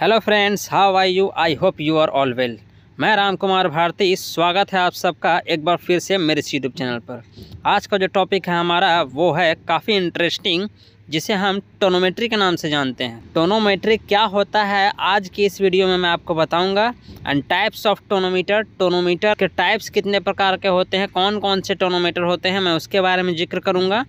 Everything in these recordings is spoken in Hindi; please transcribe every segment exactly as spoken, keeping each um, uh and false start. Hello friends, how are you? I hope you are all well. मैं राम कुमार भारती, स्वागत है आप सबका एक बार फिर से मेरे यूट्यूब चैनल पर। आज का जो टॉपिक है हमारा वो है काफ़ी इंटरेस्टिंग, जिसे हम टोनोमेट्री के नाम से जानते हैं। टोनोमेट्री क्या होता है आज की इस वीडियो में मैं आपको बताऊंगा। And types of tonometer, tonometer के टाइप्स कितने प्रकार के होते हैं, कौन कौन से टोनोमीटर होते हैं, मैं उसके बारे में जिक्र करूँगा।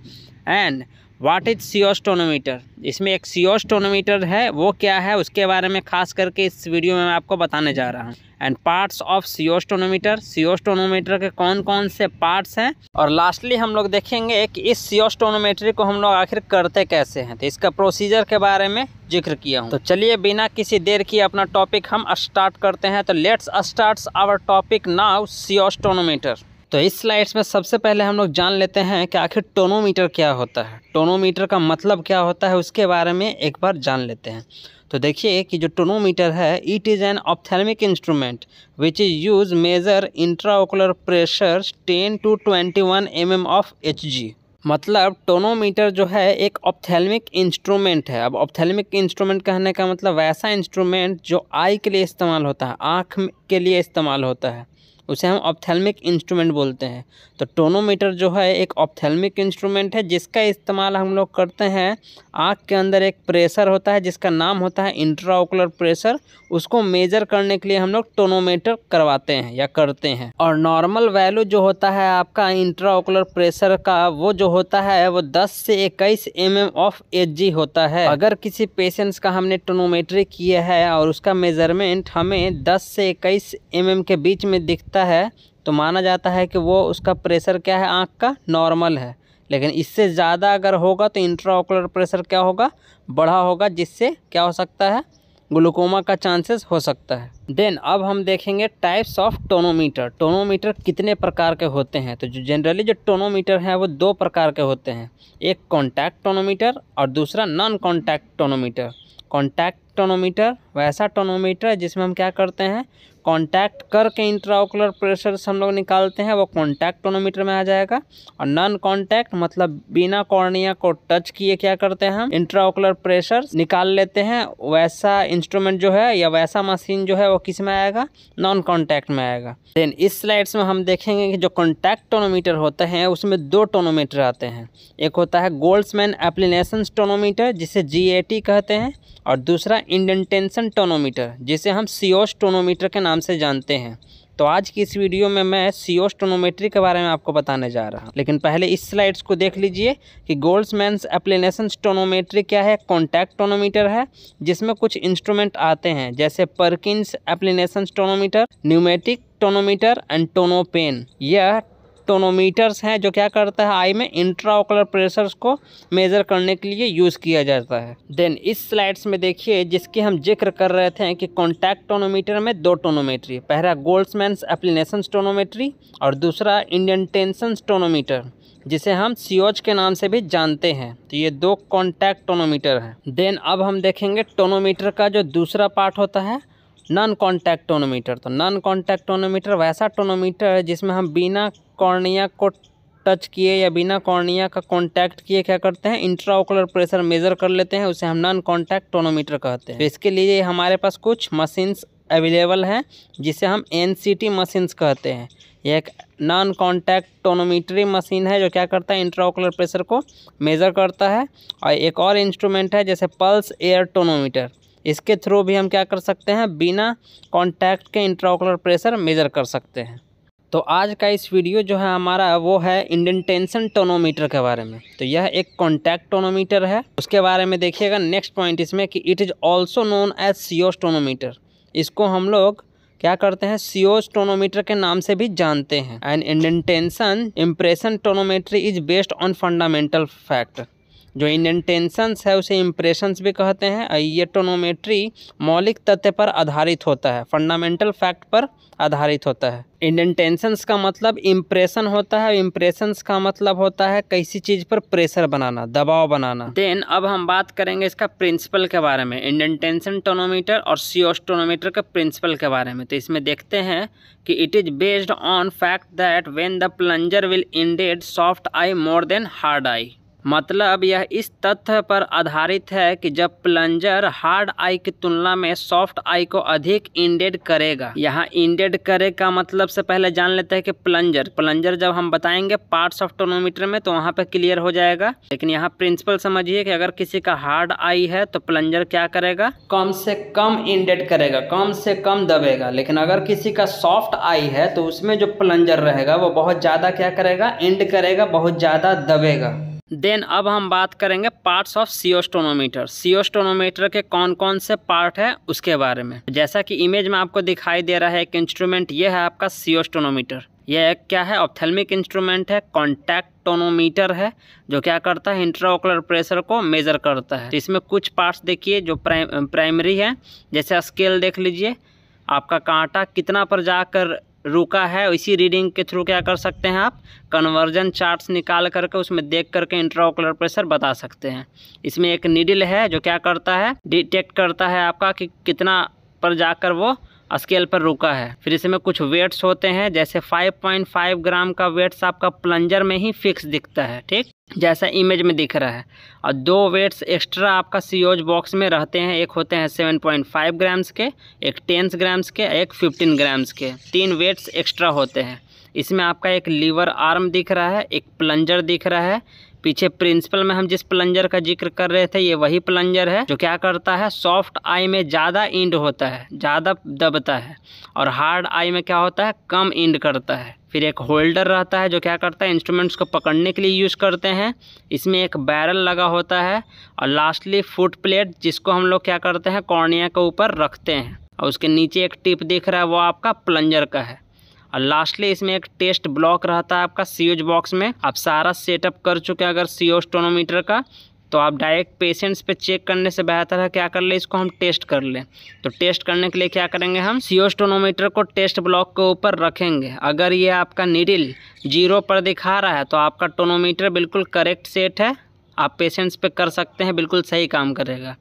And what is Schiotz tonometer, इसमें एक स्चियोत्ज़ टोनोमीटर है, वो क्या है उसके बारे में खास करके इस वीडियो में मैं आपको बताने जा रहा हूँ। And parts of Schiotz tonometer, Schiotz tonometer के कौन कौन से पार्ट्स हैं, और लास्टली हम लोग देखेंगे कि इस स्चियोत्ज़ टोनोमीटर को हम लोग आखिर करते कैसे हैं, तो इसका प्रोसीजर के बारे में जिक्र किया हूँ। तो चलिए बिना किसी देर की अपना टॉपिक हम स्टार्ट करते हैं। तो let's start our topic now, Schiotz tonometer. तो इस स्लाइड्स में सबसे पहले हम लोग जान लेते हैं कि आखिर टोनोमीटर क्या होता है, टोनोमीटर का मतलब क्या होता है, उसके बारे में एक बार जान लेते हैं। तो देखिए कि जो टोनोमीटर है, it is an ophthalmic instrument which is use measure intraocular pressure ten to twenty one M M of H G. मतलब टोनोमीटर जो है एक ऑप्थेल्मिक इंस्ट्रूमेंट है। अब ऑप्थेल्मिक इंस्ट्रूमेंट कहने का मतलब वैसा इंस्ट्रूमेंट जो आई के लिए इस्तेमाल होता है, आँख के लिए इस्तेमाल होता है, उसे हम ऑप्थेल्मिक इंस्ट्रूमेंट बोलते हैं। तो टोनोमीटर जो है एक ऑप्थेल्मिक इंस्ट्रूमेंट है जिसका इस्तेमाल हम लोग करते हैं। आँख के अंदर एक प्रेशर होता है जिसका नाम होता है इंट्राओकुलर प्रेशर, उसको मेजर करने के लिए हम लोग टोनोमीटर करवाते हैं या करते हैं। और नॉर्मल वैल्यू जो होता है आपका इंट्राओकुलर प्रेशर का, वो जो होता है वो दस से इक्कीस M M of H G होता है। अगर किसी पेशेंट्स का हमने टोनोमेट्री किया है और उसका मेजरमेंट हमें दस से इक्कीस एम एम के बीच में दिखता है, तो माना जाता है कि वो उसका प्रेशर क्या है, आँख का नॉर्मल है। लेकिन इससे ज़्यादा अगर होगा तो इंट्राओकुलर प्रेशर क्या होगा, बढ़ा होगा, जिससे क्या हो सकता है, ग्लूकोमा का चांसेस हो सकता है। देन अब हम देखेंगे टाइप्स ऑफ टोनोमीटर, टोनोमीटर कितने प्रकार के होते हैं। तो जो जनरली जो टोनोमीटर हैं वो दो प्रकार के होते हैं, एक कॉन्टैक्ट टोनोमीटर और दूसरा non contact tonometer. Contact tonometer वैसा टोनोमीटर है जिसमें हम क्या करते हैं, कॉन्टैक्ट करके इंट्राओकुलर प्रेशर हम लोग निकालते हैं, वो कॉन्टैक्ट टोनोमीटर में आ जाएगा। और नॉन कॉन्टैक्ट मतलब बिना कॉर्निया को टच किए क्या करते हैं हम, इंट्राओकुलर प्रेशर निकाल लेते हैं, वैसा इंस्ट्रूमेंट जो है या वैसा मशीन जो है वो किस में आएगा, नॉन कॉन्टैक्ट में आएगा। देन इस स्लाइड्स में हम देखेंगे कि जो कॉन्टैक्ट टोनोमीटर होते हैं उसमें दो टोनोमीटर आते हैं। एक होता है गोल्डमैन एप्लानेशन टोनोमीटर जिसे जी ए टी कहते हैं, और दूसरा इंडेंटेशन टोनोमीटर जिसे हम स्चियोत्ज़ टोनोमीटर के नाम से जानते हैं। तो आज की इस वीडियो में मैं स्चियोत्ज़ टोनोमेट्री के बारे में आपको बताने जा रहा हूँ। लेकिन पहले इस स्लाइड्स को देख लीजिए कि गोल्डमैन एप्लानेशन टोनोमेट्री क्या है, कॉन्टैक्ट टोनोमीटर है जिसमें कुछ इंस्ट्रूमेंट आते हैं जैसे Perkins applanation tonometer, pneumatic tonometer and tonopen. यह टोनोमीटर्स हैं जो क्या करता है, आई में इंट्राओकुलर प्रेशर्स को मेज़र करने के लिए यूज़ किया जाता है। देन इस स्लाइड्स में देखिए जिसकी हम जिक्र कर रहे थे कि कॉन्टैक्ट टोनोमीटर में दो टोनोमेट्री, पहला गोल्डमैन एप्लानेशन टोनोमेट्री और दूसरा इंडेंटेशन टोनोमीटर जिसे हम स्चियोत्ज़ के नाम से भी जानते हैं। तो ये दो कॉन्टैक्ट टोनोमीटर हैं। देन अब हम देखेंगे टोनोमीटर का जो दूसरा पार्ट होता है, नॉन कॉन्टैक्ट टोनोमीटर। तो नॉन कॉन्टैक्ट टोनोमीटर वैसा टोनोमीटर है जिसमें हम बिना कॉर्निया को टच किए या बिना कॉर्निया का कॉन्टैक्ट किए क्या करते हैं, इंट्राओकुलर प्रेशर मेजर कर लेते हैं, उसे हम नॉन कॉन्टैक्ट टोनोमीटर कहते हैं। तो इसके लिए हमारे पास कुछ मशीन्स अवेलेबल हैं जिसे हम एन सी टी मशीन्स कहते हैं। यह एक नॉन कॉन्टैक्ट टोनोमीटरी मशीन है जो क्या करता है, इंट्राओकुलर प्रेशर को मेज़र करता है। और एक और इंस्ट्रूमेंट है जैसे पल्स एयर टोनोमीटर, इसके थ्रू भी हम क्या कर सकते हैं, बिना कॉन्टैक्ट के इंट्राओकुलर प्रेशर मेजर कर सकते हैं। तो आज का इस वीडियो जो है हमारा वो है इंडेंटेशन टोनोमीटर के बारे में। तो यह एक कॉन्टैक्ट टोनोमीटर है, उसके बारे में देखिएगा नेक्स्ट पॉइंट इसमें कि it is also known as Schiotz tonometer. इसको हम लोग क्या करते हैं, स्चियोत्ज़ टोनोमीटर के नाम से भी जानते हैं। And indentation impression tonometry is based on fundamental fact. जो इंडेंटेशंस है उसे इम्प्रेशंस भी कहते हैं। ये टोनोमेट्री मौलिक तथ्य पर आधारित होता है, फंडामेंटल फैक्ट पर आधारित होता है। इंडेंटेशंस का मतलब इम्प्रेशन होता है, इम्प्रेशंस का मतलब होता है किसी चीज़ पर प्रेशर बनाना, दबाव बनाना। देन अब हम बात करेंगे इसका प्रिंसिपल के बारे में, इंडेंटेशन टोनोमीटर और स्चियोत्ज़ टोनोमीटर के प्रिंसिपल के बारे में। तो इसमें देखते हैं कि it is based on fact that when the plunger will indent soft eye more than hard eye. मतलब यह इस तथ्य पर आधारित है कि जब प्लंजर हार्ड आई की तुलना में सॉफ्ट आई को अधिक इंडेड करेगा। यहाँ इंडेड करे का मतलब से पहले जान लेते हैं कि प्लंजर प्लंजर जब हम बताएंगे पार्ट्स ऑफ टोनोमीटर में तो वहाँ पे क्लियर हो जाएगा, लेकिन यहाँ प्रिंसिपल समझिए कि अगर किसी का हार्ड आई है तो प्लंजर क्या करेगा, कम से कम इंडेड करेगा, कम से कम दबेगा। लेकिन अगर किसी का सॉफ्ट आई है तो उसमें जो प्लंजर रहेगा वो बहुत ज़्यादा क्या करेगा, इंड करेगा, बहुत ज़्यादा दबेगा। देन अब हम बात करेंगे parts of Schiotz tonometer, Schiotz tonometer के कौन कौन से पार्ट है उसके बारे में। जैसा कि इमेज में आपको दिखाई दे रहा है एक इंस्ट्रूमेंट, यह है आपका स्चियोत्ज़ टोनोमीटर। यह एक क्या है, ऑप्थेल्मिक इंस्ट्रूमेंट है, कॉन्टैक्ट टोनोमीटर है, जो क्या करता है इंट्राओकुलर प्रेशर को मेजर करता है। इसमें कुछ पार्ट्स देखिए जो प्राइमरी है, जैसे स्केल देख लीजिए, आपका कांटा कितना पर जाकर रुका है इसी रीडिंग के थ्रू क्या कर सकते हैं आप, कन्वर्जन चार्ट्स निकाल करके उसमें देख करके इंट्राओकुलर प्रेशर बता सकते हैं। इसमें एक नीडल है जो क्या करता है, डिटेक्ट करता है आपका कि कितना पर जाकर वो स्केल पर रुका है। फिर इसमें कुछ वेट्स होते हैं, जैसे पाँच पॉइंट पाँच ग्राम का वेट्स आपका प्लंजर में ही फिक्स दिखता है, ठीक जैसा इमेज में दिख रहा है। और दो वेट्स एक्स्ट्रा आपका स्चियोत्ज़ बॉक्स में रहते हैं, एक होते हैं सात पॉइंट पाँच ग्राम्स के, एक दस ग्राम्स के, एक पंद्रह ग्राम्स के, तीन वेट्स एक्स्ट्रा होते हैं। इसमें आपका एक लीवर आर्म दिख रहा है, एक प्लंजर दिख रहा है। पीछे प्रिंसिपल में हम जिस प्लंजर का जिक्र कर रहे थे ये वही प्लंजर है जो क्या करता है, सॉफ्ट आई में ज़्यादा इंड होता है, ज़्यादा दबता है, और हार्ड आई में क्या होता है, कम इंड करता है। फिर एक होल्डर रहता है जो क्या करता है, इंस्ट्रूमेंट्स को पकड़ने के लिए यूज़ करते हैं। इसमें एक बैरल लगा होता है, और लास्टली फुट प्लेट जिसको हम लोग क्या करते हैं, कॉर्निया के ऊपर रखते हैं, और उसके नीचे एक टिप दिख रहा है, वो आपका प्लंजर का है। और लास्टली इसमें एक टेस्ट ब्लॉक रहता है आपका स्चियोत्ज़ बॉक्स में। आप सारा सेटअप कर चुके हैं अगर स्चियोत्ज़ टोनोमीटर का, तो आप डायरेक्ट पेशेंट्स पे चेक करने से बेहतर है क्या कर ले, इसको हम टेस्ट कर लें। तो टेस्ट करने के लिए क्या करेंगे, हम स्चियोत्ज़ टोनोमीटर को टेस्ट ब्लॉक के ऊपर रखेंगे। अगर ये आपका नीडल जीरो पर दिखा रहा है तो आपका टोनोमीटर बिल्कुल करेक्ट सेट है, आप पेशेंट्स पे कर सकते हैं, बिल्कुल सही काम करेगा।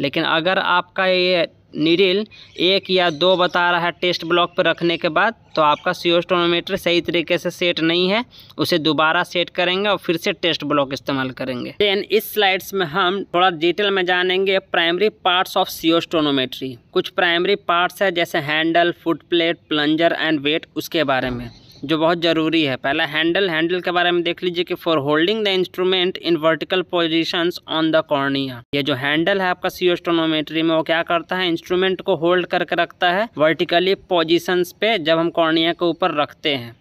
लेकिन अगर आपका ये नीडल एक या दो बता रहा है टेस्ट ब्लॉक पर रखने के बाद, तो आपका स्चियोत्ज़ टोनोमीटर सही तरीके से सेट नहीं है, उसे दोबारा सेट करेंगे और फिर से टेस्ट ब्लॉक इस्तेमाल करेंगे। देन इस स्लाइड्स में हम थोड़ा डिटेल में जानेंगे primary parts of Schiotz tonometry. कुछ प्राइमरी पार्ट्स है जैसे handle, foot plate, plunger and weight, उसके बारे में जो बहुत ज़रूरी है। पहला हैंडल, हैंडल के बारे में देख लीजिए कि for holding the instrument in vertical positions on the cornea. ये जो हैंडल है आपका स्चियोत्ज़ टोनोमेट्री में, वो क्या करता है, इंस्ट्रूमेंट को होल्ड करके रखता है वर्टिकली पोजीशंस पे जब हम कॉर्निया के ऊपर रखते हैं,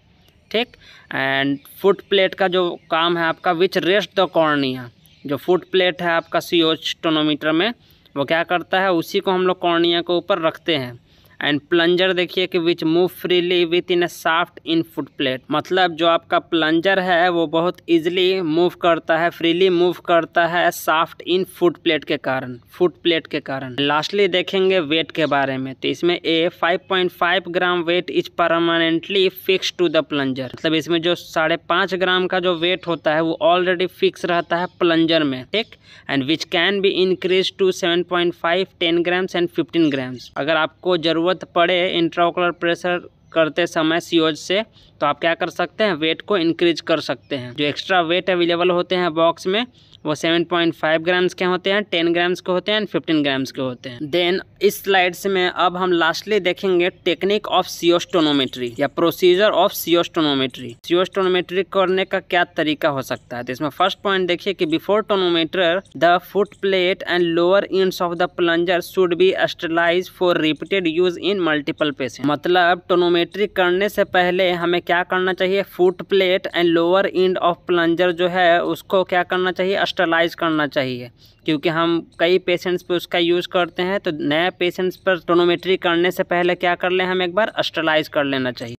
ठीक। एंड फुट प्लेट का जो काम है आपका, विच रेस्ट द कॉर्निया, जो फुट प्लेट है आपका स्चियोत्ज़ टोनोमीटर में, वो क्या करता है, उसी को हम लोग कॉर्निया के ऊपर रखते हैं। एंड प्लंजर देखिए कि which move freely with in a soft in foot plate, मतलब जो आपका प्लंजर है वो बहुत ईजिली मूव करता है, फ्रीली मूव करता है सॉफ्ट इन फुट प्लेट के कारण, फुट प्लेट के कारण। लास्टली देखेंगे वेट के बारे में, तो इसमें ए पाँच पॉइंट पाँच gram weight is permanently fix to the plunger, मतलब इसमें जो साढ़े पाँच ग्राम का जो वेट होता है वो ऑलरेडी फिक्स रहता है प्लंजर में, ठीक। And which can be increase to seven point five ten grams and fifteen grams. अगर आपको जरूरत पड़े इंट्राओकुलर प्रेशर करते समय स्चियोत्ज़ से, तो आप क्या कर सकते हैं, वेट को इंक्रीज कर सकते हैं। जो एक्स्ट्रा वेट अवेलेबल होते हैं बॉक्स में वो सात पॉइंट पाँच ग्राम्स के होते हैं, दस ग्राम्स के होते हैं एंड पंद्रह ग्राम्स के होते हैं। देन इस स्लाइड्स में अब हम लास्टली देखेंगे टेक्निक ऑफ स्चियोत्ज़ टोनोमेट्री या procedure of Schiotz tonometry. Schiotz tonometry करने का क्या तरीका हो सकता है, तो इसमें फर्स्ट पॉइंट देखिए कि before tonometer the foot plate and lower ends of the plunger should be sterilise for repeated use in multiple patient. मतलब टोनोमेट्री करने से पहले हमें क्या करना चाहिए, foot plate and lower end of plunger जो है उसको क्या करना चाहिए, स्टरलाइज करना चाहिए, क्योंकि हम कई पेशेंट्स पे उसका यूज़ करते हैं। तो नए पेशेंट्स पर टोनोमेट्री करने से पहले क्या कर लें, हम एक बार स्टरलाइज कर लेना चाहिए।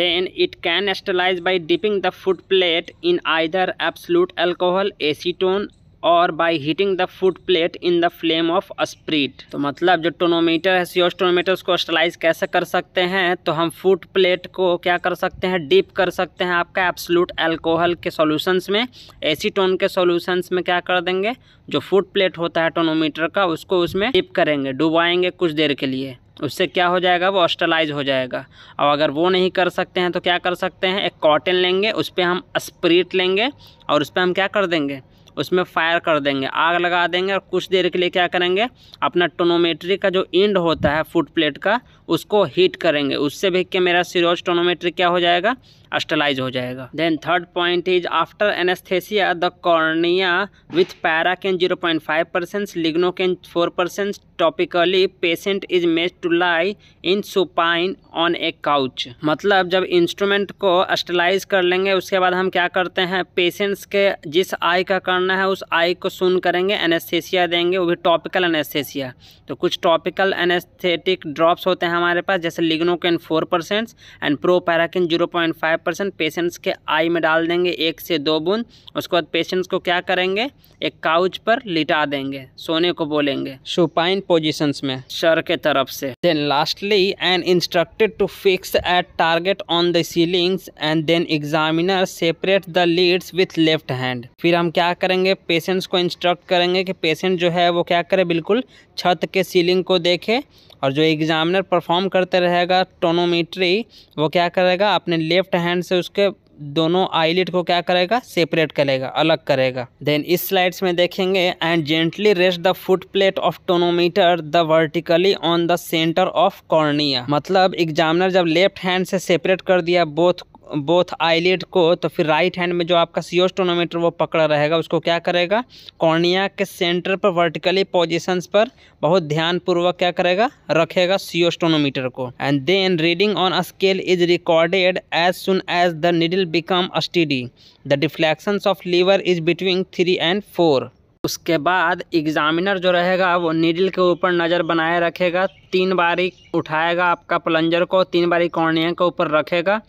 Then it can sterilize by dipping the foot plate in either absolute alcohol acetone or by heating the foot plate in the flame of spirit. तो मतलब जो टोनोमीटर है स्चियोत्ज़ टोनोमीटर, उसको स्टरलाइज कैसे कर सकते हैं, तो हम फुट प्लेट को क्या कर सकते हैं, डिप कर सकते हैं आपका एब्सोल्यूट अल्कोहल के सॉल्यूशंस में, एसीटोन के सॉल्यूशंस में क्या कर देंगे, जो फुट प्लेट होता है टोनोमीटर का उसको उसमें डिप करेंगे, डुबाएंगे कुछ देर के लिए। उससे क्या हो जाएगा, वो ऑस्टलाइज हो जाएगा। और अगर वो नहीं कर सकते हैं तो क्या कर सकते हैं, एक कॉटन लेंगे, उस पर हम स्प्रिट लेंगे और उस पर हम क्या कर देंगे, उसमें फायर कर देंगे, आग लगा देंगे। और कुछ देर के लिए क्या करेंगे, अपना टोनोमेट्री का जो एंड होता है फुट प्लेट का, उसको हीट करेंगे। उससे भी के मेरा स्चियोत्ज़ टोनोमेट्री क्या हो जाएगा, ऑस्टलाइज हो जाएगा। Then third point is after anaesthesia the cornea with paracaine zero point five percent lignocaine four percent topically patient is made to lie in supine on a couch. मतलब जब इंस्ट्रूमेंट को ऑस्टलाइज कर लेंगे उसके बाद हम क्या करते हैं, पेशेंट्स के जिस आई का करना है उस आई को सुन करेंगे, एनेस्थेसिया देंगे, वो भी टॉपिकल एनेस्थेसिया। तो कुछ टॉपिकल एनेस्थेटिक ड्रॉप्स होते हैं हमारे पास, जैसे lignocaine four percent and proparacaine zero point five percent patients के आई में डाल देंगे, एक से दो बूंद। उसके बाद पेशेंट्स को क्या करेंगे, एक काउच पर लिटा देंगे, सोने को बोलेंगे, सुपाइन पोजीशंस में सर के तरफ से। Then lastly and instructed to fix at target on the ceilings and then examiner separate the lids with left hand. फिर हम क्या करेंगे, पेशेंट्स को इंस्ट्रक्ट करेंगे कि पेशेंट जो है वो क्या करे, बिल्कुल छत के सीलिंग को देखे, और जो एग्जामिनर परफॉर्म करते रहेगा टोनोमेट्री वो क्या करेगा, अपने लेफ्ट हैंड से उसके दोनों आईलिड को क्या करेगा, सेपरेट करेगा, अलग करेगा। देन इस स्लाइड्स में देखेंगे and gently rest the foot plate of tonometer the vertically on the centre of cornea. मतलब एग्जामिनर जब लेफ्ट हैंड से सेपरेट कर दिया बोथ बोथ आईलिड को, तो फिर राइट हैंड में जो आपका स्चियोत्ज़ टोनोमीटर वो पकड़ा रहेगा, उसको क्या करेगा, कॉर्निया के सेंटर पर वर्टिकली पोजीशंस पर बहुत ध्यानपूर्वक क्या करेगा, रखेगा स्चियोत्ज़ टोनोमीटर को। And then reading on a scale is recorded as soon as the needle become steady, the deflections of lever is between three and four. उसके बाद एग्जामिनर जो रहेगा वो नीडल के ऊपर नज़र बनाए रखेगा, तीन बारी उठाएगा आपका प्लंजर को, तीन बारी कॉर्निया के ऊपर रखेगा।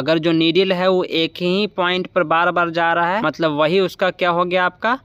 अगर जो नीडल है वो एक ही पॉइंट पर बार बार जा रहा है, मतलब वही उसका क्या हो गया, आपका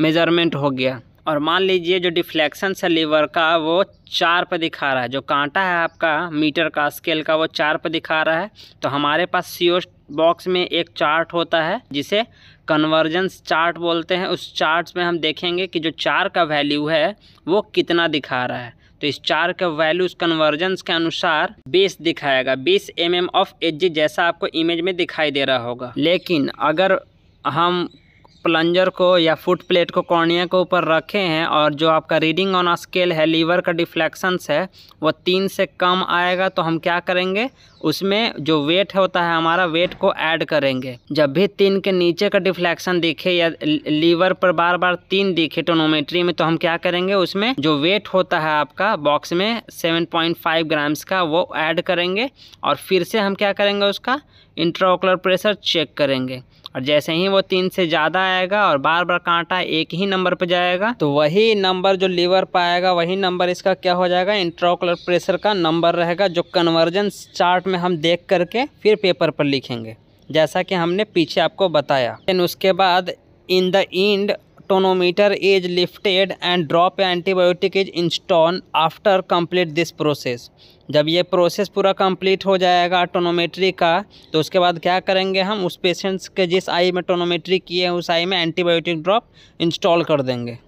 मेजरमेंट हो गया। और मान लीजिए जो डिफ्लेक्शन है लीवर का वो चार पर दिखा रहा है, जो कांटा है आपका मीटर का स्केल का वो चार पर दिखा रहा है, तो हमारे पास स्चियोत्ज़ बॉक्स में एक चार्ट होता है जिसे कन्वर्जेंस चार्ट बोलते हैं। उस चार्ट में हम देखेंगे कि जो चार का वैल्यू है वो कितना दिखा रहा है, तो इस चार का वैल्यूज कन्वर्जेंस के अनुसार बीस दिखाएगा, बीस एम एम ऑफ एच, जैसा आपको इमेज में दिखाई दे रहा होगा। लेकिन अगर हम प्लंजर को या फुट प्लेट को कॉर्निया के ऊपर रखे हैं और जो आपका रीडिंग ऑन स्केल है लीवर का डिफ्लेक्शंस है वो तीन से कम आएगा, तो हम क्या करेंगे, उसमें जो वेट होता है हमारा वेट को ऐड करेंगे। जब भी तीन के नीचे का डिफ्लेक्शन दिखे या लीवर पर बार बार तीन दिखे टोनोमेट्री में, तो हम क्या करेंगे, उसमें जो वेट होता है आपका बॉक्स में सेवन पॉइंट फाइव ग्राम्स का वो ऐड करेंगे, और फिर से हम क्या करेंगे, उसका इंट्राओकुलर प्रेशर चेक करेंगे। और जैसे ही वो तीन से ज़्यादा आएगा और बार बार कांटा एक ही नंबर पर जाएगा, तो वही नंबर जो लीवर पर आएगा वही नंबर इसका क्या हो जाएगा, इंट्राओकुलर प्रेशर का नंबर रहेगा, जो कन्वर्जेंस चार्ट में हम देख करके फिर पेपर पर लिखेंगे, जैसा कि हमने पीछे आपको बताया। लेकिन उसके बाद in the end tonometer is lifted and drop antibiotic is installed after complete this process. जब ये प्रोसेस पूरा कंप्लीट हो जाएगा टोनोमेट्री का, तो उसके बाद क्या करेंगे, हम उस पेशेंट्स के जिस आई में टोनोमेट्री किए हैं उस आई में एंटीबायोटिक ड्रॉप इंस्टॉल कर देंगे,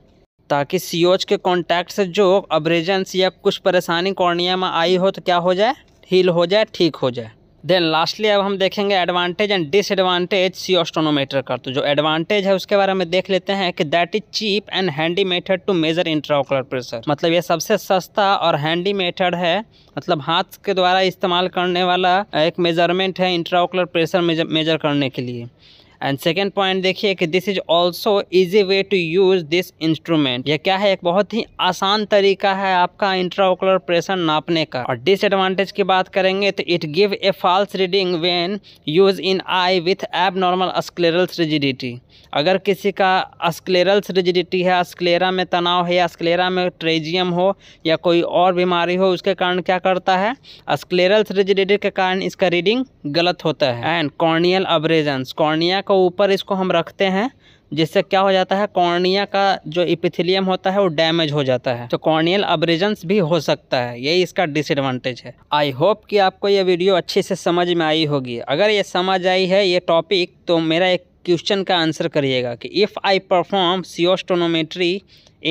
ताकि स्चियोत्ज़ के कॉन्टैक्ट से जो अब्रेजेंस या कुछ परेशानी कॉर्निया में आई हो तो क्या हो जाए, हील हो जाए, ठीक हो जाए। देन लास्टली अब हम देखेंगे advantage and disadvantage Schiotz tonometer का। तो जो एडवांटेज है उसके बारे में देख लेते हैं कि that is cheap and handy method to measure intraocular pressure. मतलब ये सबसे सस्ता और हैंडी मेथड है, मतलब हाथ के द्वारा इस्तेमाल करने वाला एक मेजरमेंट है इंट्राओकुलर प्रेशर मेजर, मेजर करने के लिए। एंड सेकेंड पॉइंट देखिए कि this is also easy way to use this instrument. यह क्या है, एक बहुत ही आसान तरीका है आपका इंट्राओकुलर प्रेशर नापने का। और डिसएडवांटेज की बात करेंगे तो it give a false reading when use in eye with abnormal scleral rigidity. अगर किसी का स्क्लेरल रिजिडिटी है, स्क्लेरा में तनाव है या स्क्लेरा में ट्रेजियम हो या कोई और बीमारी हो, उसके कारण क्या करता है, स्क्लेरल रिजिडिटी के कारण इसका रीडिंग गलत होता है। एंड कॉर्नियल अब्रेजन्स, कॉर्निया को ऊपर इसको हम रखते हैं जिससे क्या हो जाता है, कॉर्निया का जो एपिथेलियम होता है वो डैमेज हो जाता है, तो कॉर्नियल अब्रेजन्स भी हो सकता है, यही इसका डिसएडवांटेज है। आई होप कि आपको ये वीडियो अच्छे से समझ में आई होगी। अगर ये समझ आई है ये टॉपिक तो मेरा एक क्वेश्चन का आंसर करिएगा कि if I perform Schiotz tonometry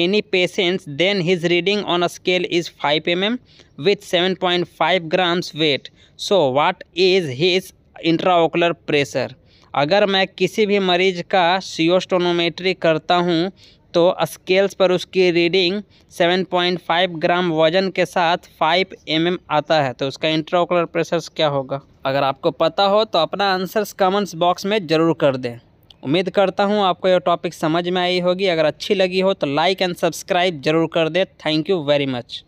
any patients then his reading on a scale is five M M with seven point five grams weight so what is his intraocular pressure. अगर मैं किसी भी मरीज़ का Schiotz टोनोमेट्री करता हूँ तो स्केल्स पर उसकी रीडिंग सात पॉइंट पाँच ग्राम वजन के साथ पाँच एम एम आता है तो उसका इंट्राओकुलर प्रेशर क्या होगा। अगर आपको पता हो तो अपना आंसर्स कमेंट्स बॉक्स में ज़रूर कर दें। उम्मीद करता हूं आपको यह टॉपिक समझ में आई होगी। अगर अच्छी लगी हो तो लाइक एंड सब्सक्राइब ज़रूर कर दें। Thank you very much.